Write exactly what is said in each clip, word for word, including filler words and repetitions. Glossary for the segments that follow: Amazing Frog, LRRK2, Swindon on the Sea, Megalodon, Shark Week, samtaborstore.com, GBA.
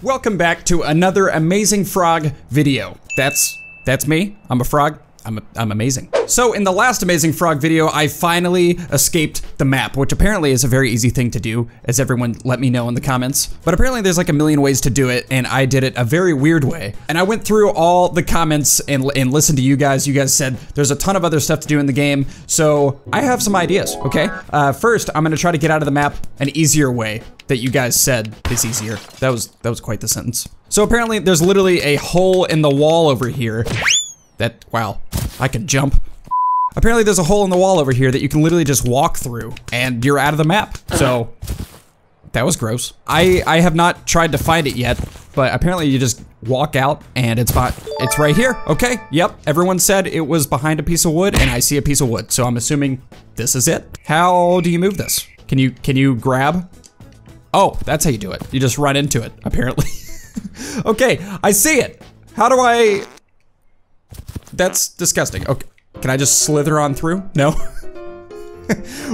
Welcome back to another Amazing Frog video. That's that's me. I'm a frog. I'm, a, I'm amazing. So in the last Amazing Frog video, I finally escaped the map, which apparently is a very easy thing to do, as everyone let me know in the comments. But apparently there's like a million ways to do it, and I did it a very weird way. And I went through all the comments and, and listened to you guys. You guys said there's a ton of other stuff to do in the game, so I have some ideas, okay? Uh, first, I'm gonna try to get out of the map an easier way that you guys said is easier. That was, that was quite the sentence. So apparently there's literally a hole in the wall over here. That, wow, I can jump. Apparently there's a hole in the wall over here that you can literally just walk through and you're out of the map. So that was gross. I, I have not tried to find it yet, but apparently you just walk out and it's not, it's right here. Okay, yep, everyone said it was behind a piece of wood and I see a piece of wood. So I'm assuming this is it. How do you move this? Can you, can you grab? Oh, that's how you do it. You just run into it, apparently. Okay, I see it. How do I? That's disgusting. Okay, can I just slither on through? No.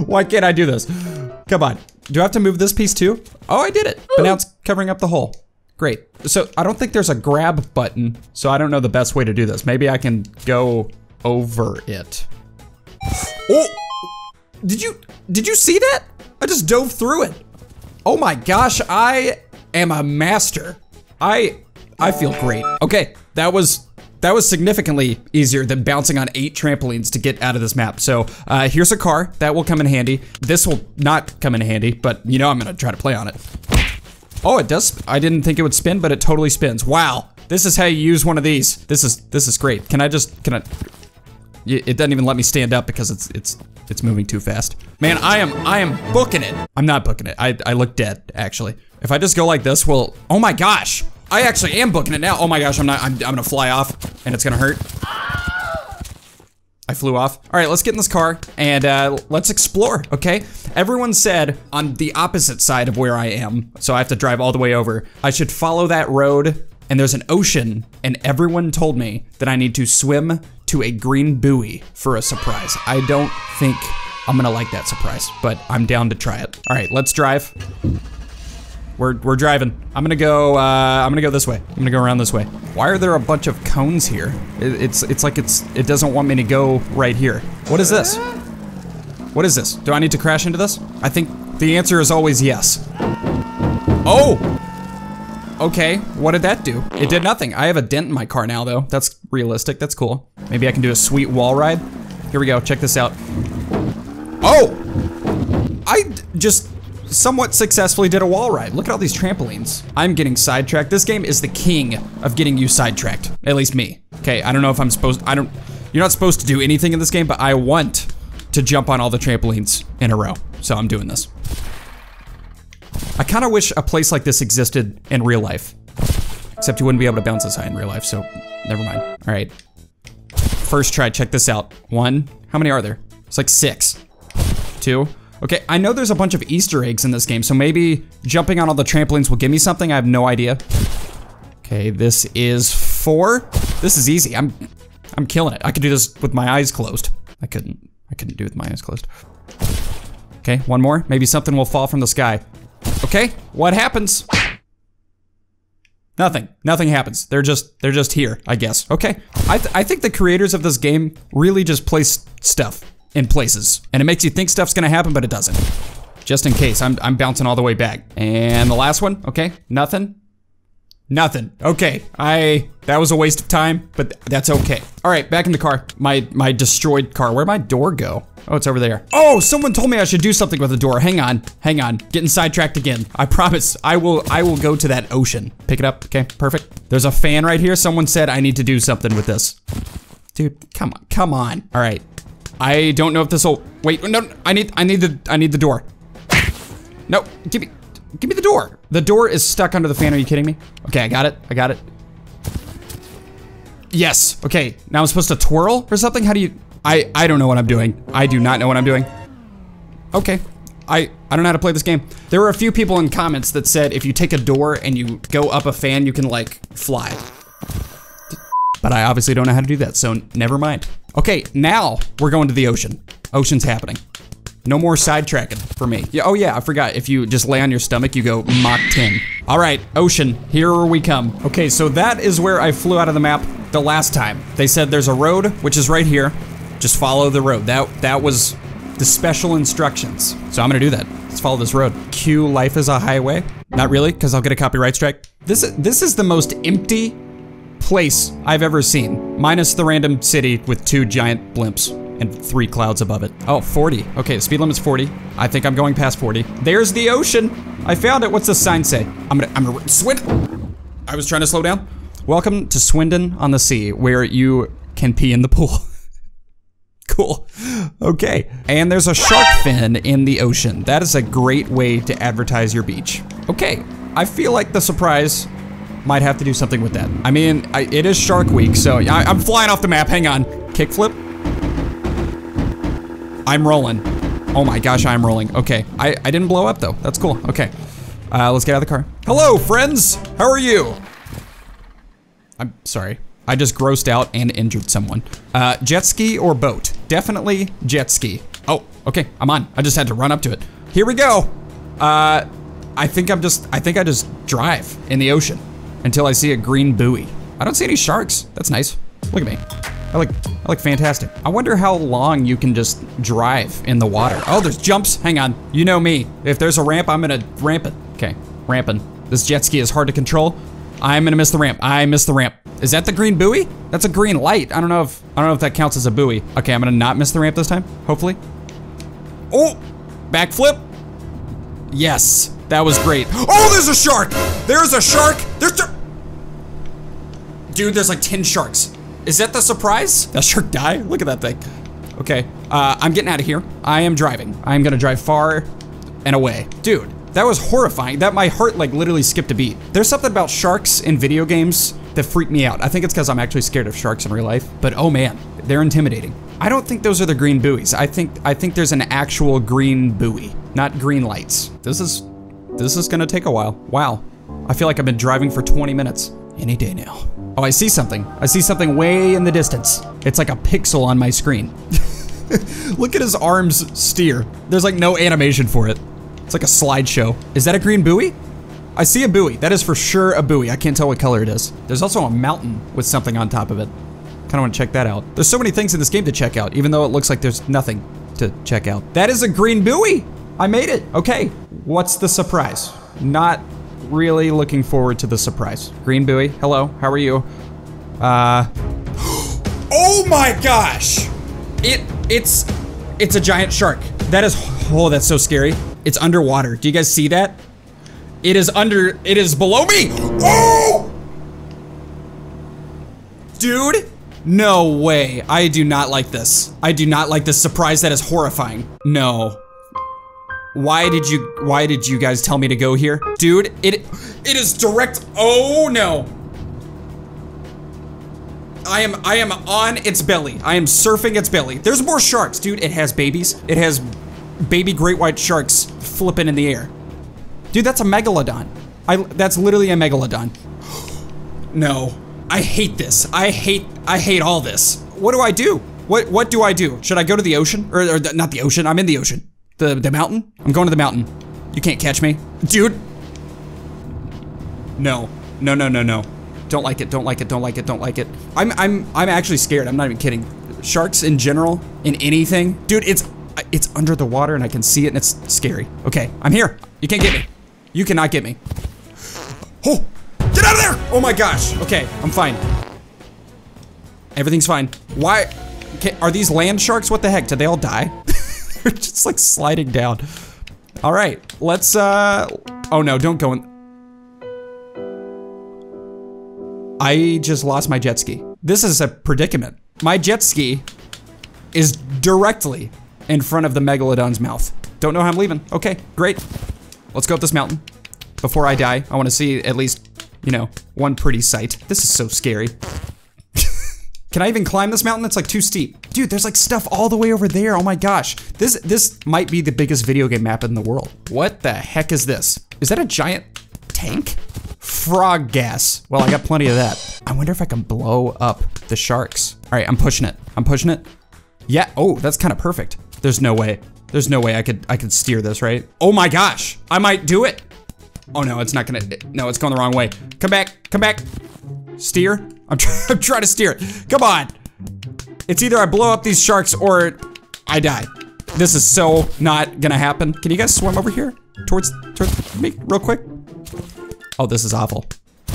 Why can't I do this? Come on. Do I have to move this piece too? Oh, I did it. But now it's covering up the hole. Great. So I don't think there's a grab button, so I don't know the best way to do this. Maybe I can go over it. Oh, did you, did you see that? I just dove through it. Oh my gosh, I am a master. I, I feel great. Okay, that was, That was significantly easier than bouncing on eight trampolines to get out of this map. So uh, here's a car, that will come in handy. This will not come in handy, but you know I'm gonna try to play on it. Oh, it does, I didn't think it would spin, but it totally spins. Wow, this is how you use one of these. This is this is great. Can I just, can I? It doesn't even let me stand up because it's it's it's moving too fast. Man, I am, I am booking it. I'm not booking it, I, I look dead, actually. If I just go like this, well, oh my gosh. I actually am booking it now. Oh my gosh, I'm not, I'm, I'm gonna fly off and it's gonna hurt. I flew off. All right, let's get in this car and uh, let's explore, okay? Everyone said on the opposite side of where I am, so I have to drive all the way over. I should follow that road and there's an ocean and everyone told me that I need to swim to a green buoy for a surprise. I don't think I'm gonna like that surprise, but I'm down to try it. All right, let's drive. We're, we're driving. I'm gonna go, uh, I'm gonna go this way. I'm gonna go around this way. Why are there a bunch of cones here? It, it's it's like it's it doesn't want me to go right here. What is this? What is this? Do I need to crash into this? I think the answer is always yes. Oh! Okay, what did that do? It did nothing. I have a dent in my car now though. That's realistic, that's cool. Maybe I can do a sweet wall ride. Here we go, check this out. Oh! I just, somewhat successfully did a wall ride. Look at all these trampolines. I'm getting sidetracked. This game is the king of getting you sidetracked, at least me. Okay, I don't know if I'm supposed, I don't, you're not supposed to do anything in this game, but I want to jump on all the trampolines in a row, so I'm doing this. I kind of wish a place like this existed in real life, except you wouldn't be able to bounce this high in real life, so never mind. All right, first try, check this out. One, how many are there? It's like six. Two. Okay, I know there's a bunch of Easter eggs in this game, so maybe jumping on all the trampolines will give me something. I have no idea. Okay, this is four. This is easy. I'm I'm killing it. I could do this with my eyes closed. I couldn't I couldn't do it with my eyes closed. Okay, one more. Maybe something will fall from the sky. Okay, what happens? Nothing, nothing happens. They're just, they're just here, I guess. Okay, I, th I think the creators of this game really just place stuff in places. And it makes you think stuff's gonna happen, but it doesn't. Just in case, I'm, I'm bouncing all the way back. And the last one, okay, nothing. Nothing, okay, I, that was a waste of time, but that's okay. All right, back in the car, my, my destroyed car. Where'd my door go? Oh, it's over there. Oh, someone told me I should do something with the door. Hang on, hang on, getting sidetracked again. I promise, I will, I will go to that ocean. Pick it up, okay, perfect. There's a fan right here. Someone said I need to do something with this. Dude, come on, come on, all right. I don't know if this will, wait, no, I need, I need the, I need the door. No, give me, give me the door. The door is stuck under the fan, are you kidding me? Okay, I got it, I got it. Yes, okay, now I'm supposed to twirl or something? How do you, I, I don't know what I'm doing. I do not know what I'm doing. Okay, I, I don't know how to play this game. There were a few people in comments that said if you take a door and you go up a fan, you can like fly. But I obviously don't know how to do that, so never mind. Okay, now we're going to the ocean. Ocean's happening. No more sidetracking for me. Yeah, oh yeah, I forgot. If you just lay on your stomach, you go Mach ten. All right, ocean, here we come. Okay, so that is where I flew out of the map the last time. They said there's a road, which is right here. Just follow the road. That, that was the special instructions. So I'm gonna do that. Let's follow this road. Cue life is a highway. Not really, because I'll get a copyright strike. This, this is the most empty place I've ever seen, minus the random city with two giant blimps and three clouds above it. Oh, forty. Okay, the speed limit's forty. I think I'm going past forty. There's the ocean. I found it. What's the sign say? I'm gonna, I'm gonna, Swindon. I was trying to slow down. Welcome to Swindon on the Sea, where you can pee in the pool. Cool. Okay. And there's a shark fin in the ocean. That is a great way to advertise your beach. Okay. I feel like the surprise might have to do something with that. I mean, I, it is Shark Week, so I, I'm flying off the map. Hang on. Kickflip. I'm rolling. Oh my gosh, I'm rolling. Okay, I, I didn't blow up though. That's cool, okay. Uh, let's get out of the car. Hello, friends, how are you? I'm sorry, I just grossed out and injured someone. Uh, jet ski or boat? Definitely jet ski. Oh, okay, I'm on. I just had to run up to it. Here we go. Uh, I think I'm just, I think I just drive in the ocean until I see a green buoy. I don't see any sharks, that's nice. Look at me. I look, I look fantastic. I wonder how long you can just drive in the water. Oh, there's jumps. Hang on. You know me. If there's a ramp, I'm gonna ramp it. Okay, ramping. This jet ski is hard to control. I'm gonna miss the ramp. I missed the ramp. Is that the green buoy? That's a green light. I don't know if I don't know if that counts as a buoy. Okay, I'm gonna not miss the ramp this time. Hopefully. Oh, backflip. Yes, that was great. Oh, there's a shark. There's a shark. There's a... Dude, there's like ten sharks. Is that the surprise? That shark die? Look at that thing. Okay, uh, I'm getting out of here. I am driving. I'm gonna drive far and away. Dude, that was horrifying. That my heart like literally skipped a beat. There's something about sharks in video games that freak me out. I think it's because I'm actually scared of sharks in real life, but oh man, they're intimidating. I don't think those are the green buoys. I think I think there's an actual green buoy, not green lights. This is, this is gonna take a while. Wow, I feel like I've been driving for twenty minutes. Any day now. Oh, I see something. I see something way in the distance. It's like a pixel on my screen. Look at his arms steer. There's like no animation for it. It's like a slideshow. Is that a green buoy? I see a buoy. That is for sure a buoy. I can't tell what color it is. There's also a mountain with something on top of it. Kind of want to check that out. There's so many things in this game to check out, even though it looks like there's nothing to check out. That is a green buoy. I made it. Okay. What's the surprise? Not really looking forward to the surprise. Green buoy, hello, how are you? Uh, oh my gosh! It, it's, it's a giant shark. That is, oh, that's so scary. It's underwater, do you guys see that? It is under, it is below me! Oh! Dude, no way, I do not like this. I do not like this surprise, that is horrifying. No. Why did you, why did you guys tell me to go here? Dude, it, it is direct, oh no. I am, I am on its belly. I am surfing its belly. There's more sharks, dude. It has babies. It has baby great white sharks flipping in the air. Dude, that's a megalodon. I, that's literally a megalodon. No, I hate this. I hate, I hate all this. What do I do? What, what do I do? Should I go to the ocean? Or, or not the ocean, I'm in the ocean. The, the mountain? I'm going to the mountain. You can't catch me. Dude! No. No, no, no, no. Don't like it, don't like it, don't like it, don't like it. I'm, I'm, I'm actually scared, I'm not even kidding. Sharks in general, in anything. Dude, it's, it's under the water and I can see it and it's scary. Okay, I'm here. You can't get me. You cannot get me. Oh! Get out of there! Oh my gosh! Okay, I'm fine. Everything's fine. Why? Okay, are these land sharks? What the heck? Did they all die? They're just like sliding down. All right, let's, uh, oh no, don't go in. I just lost my jet ski. This is a predicament. My jet ski is directly in front of the megalodon's mouth. Don't know how I'm leaving. Okay, great. Let's go up this mountain. Before I die, I wanna see at least, you know, one pretty sight. This is so scary. Can I even climb this mountain? It's like too steep. Dude, there's like stuff all the way over there. Oh my gosh. This this might be the biggest video game map in the world. What the heck is this? Is that a giant tank? Frog gas. Well, I got plenty of that. I wonder if I can blow up the sharks. All right, I'm pushing it. I'm pushing it. Yeah, oh, that's kind of perfect. There's no way. There's no way I could I could steer this, right? Oh my gosh, I might do it. Oh no, it's not gonna, no, it's going the wrong way. Come back, come back. Steer, I'm, try, I'm trying to steer it. Come on. It's either I blow up these sharks or I die. This is so not gonna happen. Can you guys swim over here towards, towards me real quick? Oh, this is awful.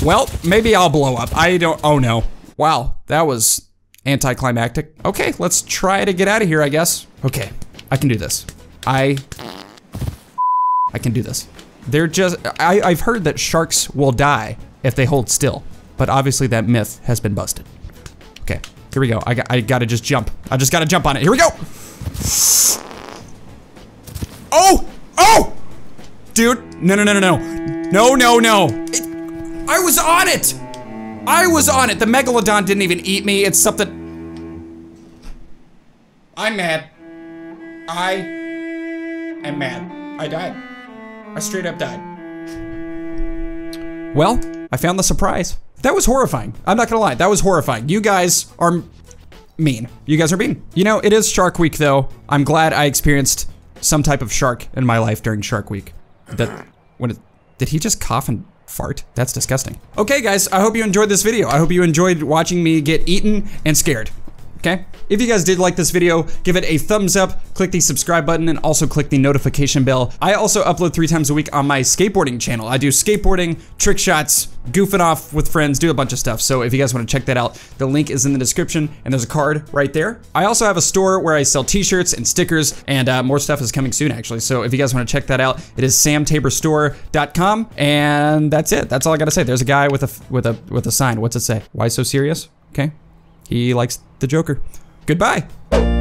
Well, maybe I'll blow up. I don't, oh no. Wow, that was anticlimactic. Okay, let's try to get out of here, I guess. Okay, I can do this. I, I can do this. They're just, I, I've heard that sharks will die if they hold still, but obviously that myth has been busted. Okay, here we go. I, I gotta just jump. I just gotta jump on it. Here we go. Oh, oh, dude. No, no, no, no, no, no, no, no. It, I was on it. I was on it. The Megalodon didn't even eat me. It's something. I'm mad. I am mad. I died. I straight up died. Well, I found the surprise. That was horrifying. I'm not gonna lie, that was horrifying. You guys are mean. You guys are mean. You know, it is Shark Week though. I'm glad I experienced some type of shark in my life during Shark Week. That, when it, did he just cough and fart? That's disgusting. Okay guys, I hope you enjoyed this video. I hope you enjoyed watching me get eaten and scared. Okay? If you guys did like this video, give it a thumbs up, click the subscribe button, and also click the notification bell. I also upload three times a week on my skateboarding channel. I do skateboarding, trick shots, goofing off with friends, do a bunch of stuff. So if you guys want to check that out, the link is in the description, and there's a card right there. I also have a store where I sell t-shirts and stickers, and uh, more stuff is coming soon, actually. So if you guys want to check that out, it is sam tabor store dot com, and that's it. That's all I gotta say. There's a guy with a, with a, with a sign. What's it say? Why so serious? Okay. He likes the Joker. Goodbye.